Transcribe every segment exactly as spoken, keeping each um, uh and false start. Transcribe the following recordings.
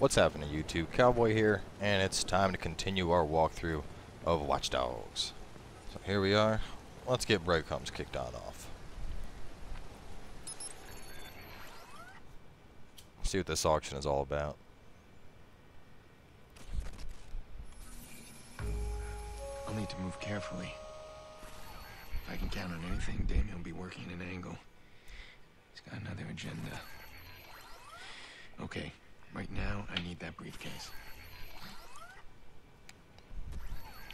What's happening, YouTube? Cowboy here, and it's time to continue our walkthrough of Watch Dogs. So here we are. Let's get Breadcrumbs kicked on off. See what this auction is all about. I'll need to move carefully. If I can count on anything, Damien will be working at an angle. He's got another agenda. Okay, right now I need that briefcase.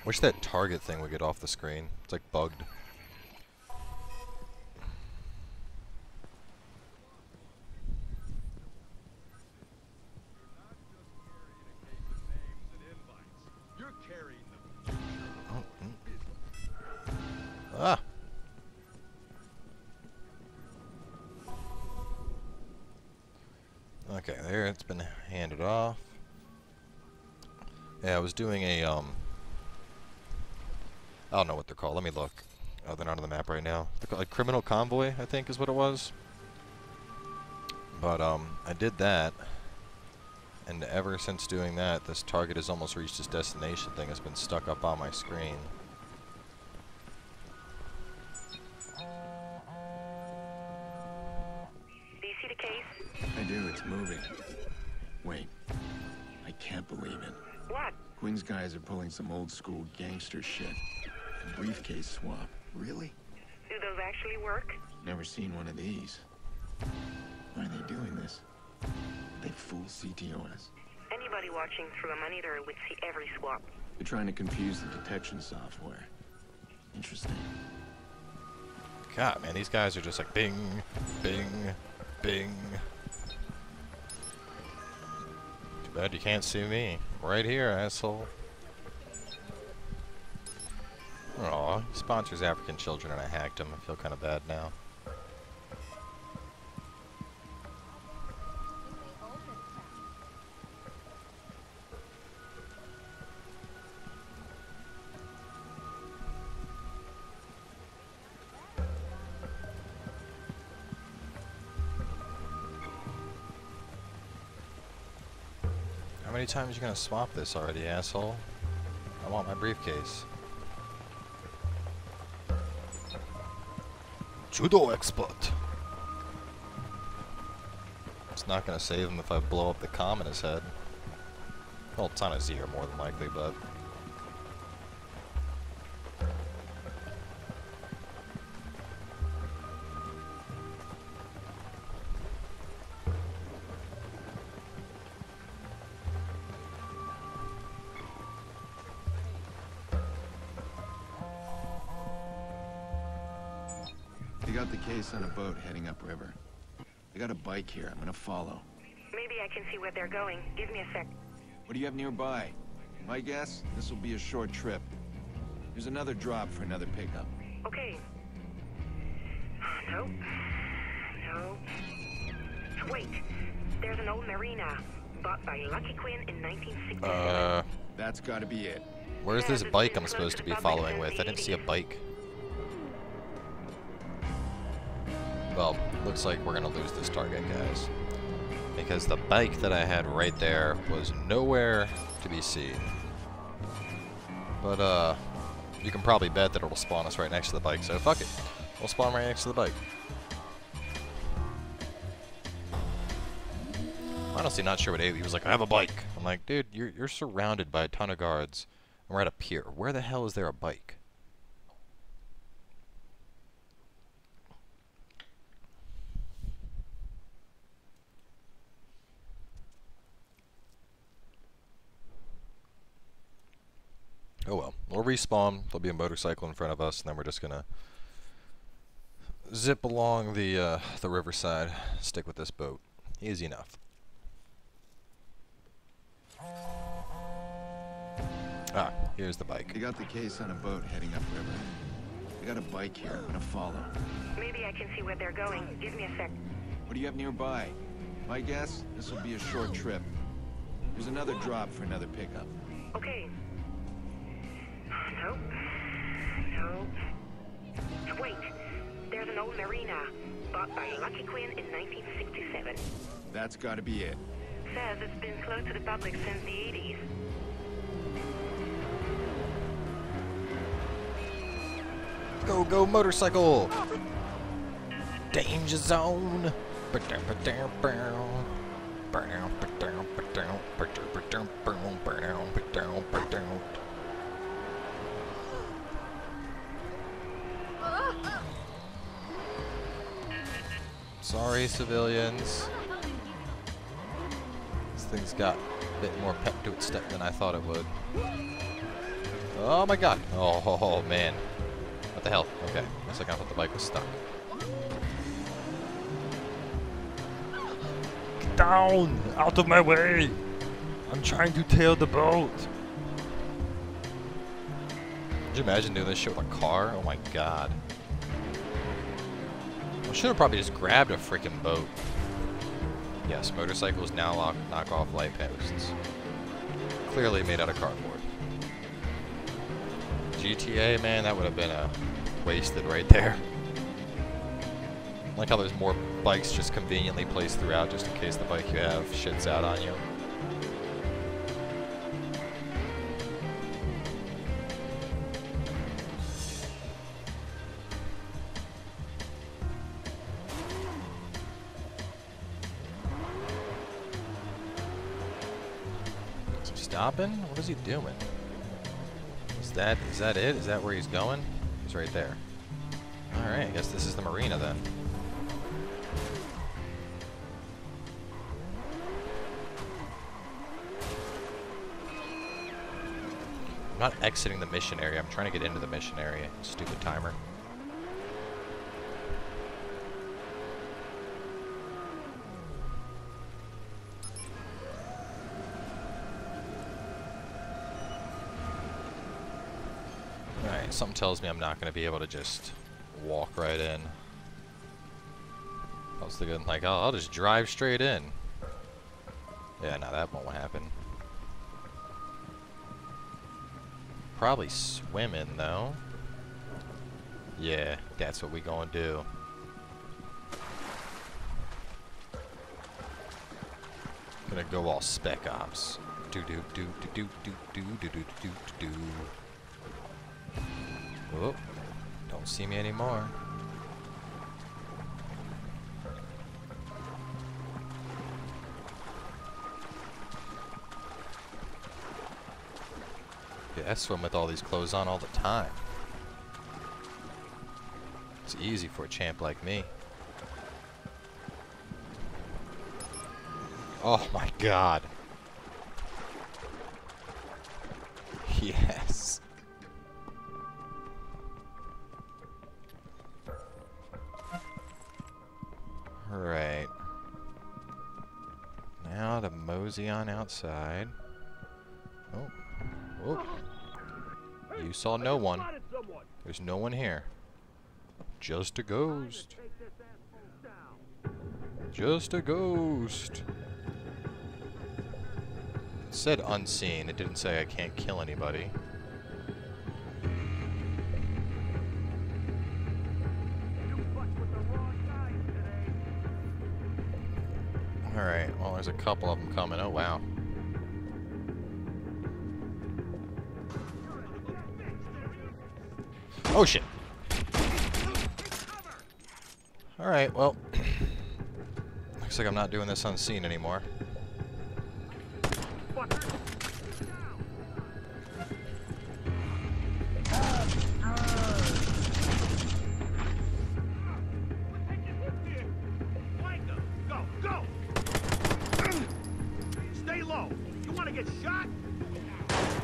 Wish that target thing would get off the screen. It's like bugged. Okay, there it's been handed off. Yeah, I was doing a um I don't know what they're called. Let me look. Oh, they're not on the map right now. They're called, like, criminal convoy, I think is what it was. But um I did that, and ever since doing that, this target has almost reached its destination thing has been stuck up on my screen. Moving. Wait. I can't believe it. What? Quinn's guys are pulling some old school gangster shit. A briefcase swap. Really? Do those actually work? Never seen one of these. Why are they doing this? They fool C T O S. Anybody watching through a monitor would see every swap. They're trying to confuse the detection software. Interesting. God, man, these guys are just like bing, bing, bing. Bad you can't see me. Right here, asshole. Aw, he sponsors African children and I hacked him. I feel kind of bad now. How many times are you gonna swap this already, asshole? I want my briefcase. Judo expert! It's not gonna save him if I blow up the comm in his head. Well, it's on a zero more than likely, but... I got the case on a boat heading upriver. I got a bike here. I'm gonna follow. Maybe I can see where they're going. Give me a sec. What do you have nearby? My guess? This will be a short trip. There's another drop for another pickup. Okay. No. No. Wait. There's an old marina bought by Lucky Quinn in nineteen sixty-seven. Uh. That's gotta be it. Where's yeah, this bike I'm supposed to be following with? I didn't see a bike. Well, looks like we're going to lose this target, guys, because the bike that I had right there was nowhere to be seen. But, uh, you can probably bet that it'll spawn us right next to the bike, so fuck it. We'll spawn right next to the bike. I'm honestly not sure what Ailey was like, I have a bike. I'm like, dude, you're, you're surrounded by a ton of guards, and we're at a pier. Where the hell is there a bike? Oh well, we'll respawn, there'll be a motorcycle in front of us, and then we're just gonna zip along the, uh, the riverside, stick with this boat. Easy enough. Ah, here's the bike. You got the case on a boat heading upriver. I got a bike here, I'm gonna follow. Maybe I can see where they're going. Give me a sec. What do you have nearby? My guess? This will be a short trip. There's another drop for another pickup. Okay. Nope. Nope. Wait. There's an old marina bought by Lucky Quinn in nineteen sixty-seven. That's gotta be it. says it's been closed to the public since the eighties. Go, go, motorcycle! Danger zone! Sorry, civilians. This thing's got a bit more pep to its step than I thought it would. Oh my god! Oh, oh, oh man. What the hell? Okay. Looks like I thought the bike was stuck. Get down! Out of my way! I'm trying to tail the boat! Could you imagine doing this shit with a car? Oh my god. I should have probably just grabbed a freaking boat. Yes, motorcycles now lock, knock off light posts. Clearly made out of cardboard. G T A, man, that would have been a wasted right there. I like how there's more bikes just conveniently placed throughout, just in case the bike you have shits out on you. Stopping? What is he doing? Is that is that it? Is that where he's going? He's right there. Alright, I guess this is the marina then. I'm not exiting the mission area, I'm trying to get into the mission area. Stupid timer. Something tells me I'm not going to be able to just walk right in. I was thinking, like, oh, I'll just drive straight in. Yeah, no, that won't happen. Probably swim in, though. Yeah, that's what we going to do. Gonna go all Spec Ops. Do do do do do do do do do do. Oh, don't see me anymore. Yeah, I swim with all these clothes on all the time. It's easy for a champ like me. Oh my god. Yes. Right. Now to mosey on outside. Oh. Oh. You saw no one. There's no one here. Just a ghost. Just a ghost. It said unseen. It didn't say I can't kill anybody. Alright, well, there's a couple of them coming. Oh, wow. Oh, shit! Alright, well. Looks like I'm not doing this unseen anymore.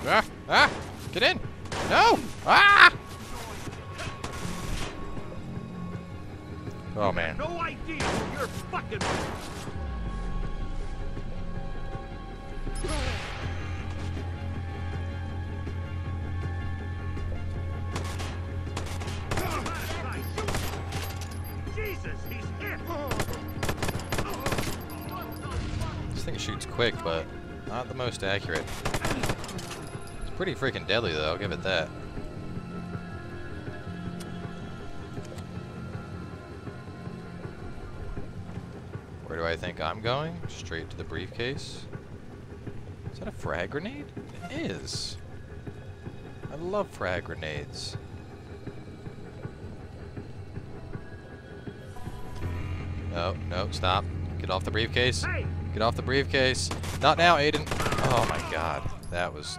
Ah! Ah! Get in! No! Ah! Oh man. No idea you're fucking. Jesus, he's hit. This thing shoots quick, but not the most accurate. Pretty freaking deadly though, I'll give it that. Where do do I think I'm going? Straight to the briefcase. Is that a frag grenade? It is. I love frag grenades. No, no, stop. Get off the briefcase. Get off the briefcase. Not now, Aiden. Oh my god. That was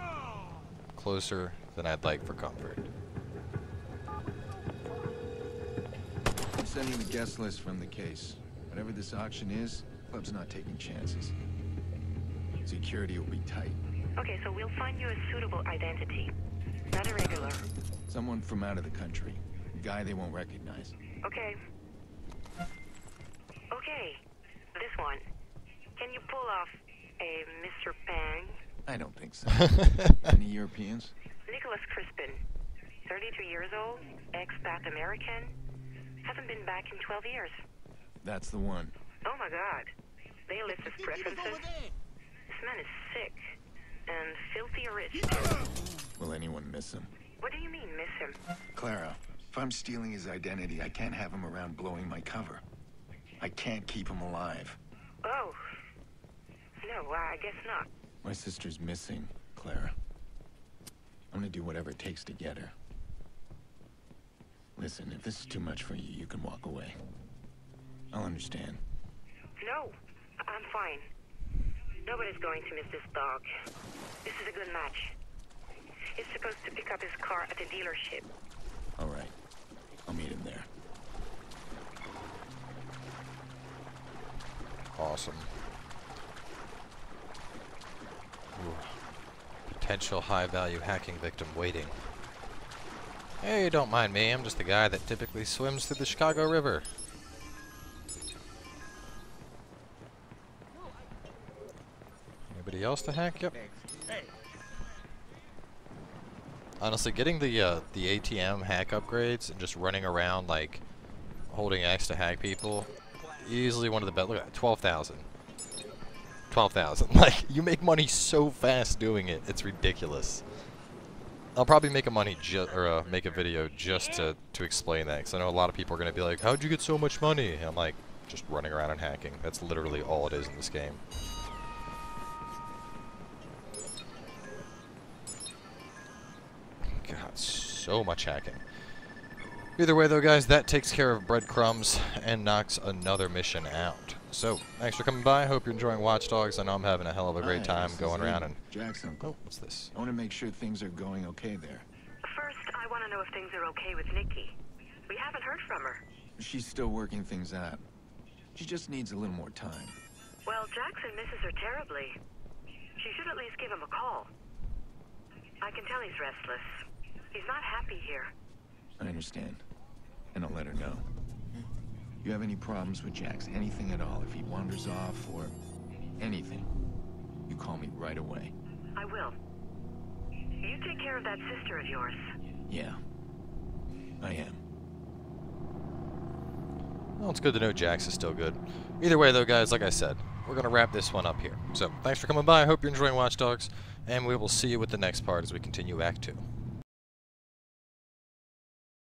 closer than I'd like for comfort. I'm sending the guest list from the case. Whatever this auction is, club's not taking chances. Security will be tight. Okay, so we'll find you a suitable identity. Not a regular. Someone from out of the country. A guy they won't recognize. Okay. Okay. This one. Can you pull off a Mister Pang? I don't think so. Any Europeans? Nicholas Crispin. thirty-two years old, expat American. Hasn't been back in twelve years. That's the one. Oh my god. They list his preferences. This man is sick. And filthy rich. Will anyone miss him? What do you mean, miss him? Clara, if I'm stealing his identity, I can't have him around blowing my cover. I can't keep him alive. Oh. No, I guess not. My sister's missing, Clara. I'm gonna do whatever it takes to get her. Listen, if this is too much for you, you can walk away. I'll understand. No, I'm fine. Nobody's going to miss this dog. This is a good match. He's supposed to pick up his car at the dealership. All right. I'll meet him there. Awesome. Ooh. Potential high-value hacking victim waiting. Hey, don't mind me. I'm just the guy that typically swims through the Chicago River. Anybody else to hack? Yep. Honestly, getting the uh, the A T M hack upgrades and just running around like holding X to hack people, easily one of the best. Look at that, twelve thousand. Twelve thousand. Like, you make money so fast doing it, it's ridiculous. I'll probably make a money ju or uh, make a video just to to explain that, because I know a lot of people are gonna be like, "How'd you get so much money?" And I'm like, just running around and hacking. That's literally all it is in this game. God, so much hacking. Either way, though, guys, that takes care of Breadcrumbs and knocks another mission out. So, thanks for coming by. Hope you're enjoying Watch Dogs. I know I'm having a hell of a great time going around and... Jackson. Oh, what's this? I want to make sure things are going okay there. First, I want to know if things are okay with Nikki. We haven't heard from her. She's still working things out. She just needs a little more time. Well, Jackson misses her terribly. She should at least give him a call. I can tell he's restless. He's not happy here. I understand. And I'll let her know. You have any problems with Jax? Anything at all? If he wanders off or anything, you call me right away. I will. You take care of that sister of yours. Yeah, I am. Well, it's good to know Jax is still good. Either way, though, guys, like I said, we're going to wrap this one up here. So, thanks for coming by. I hope you're enjoying Watch Dogs, and we will see you with the next part as we continue Act two.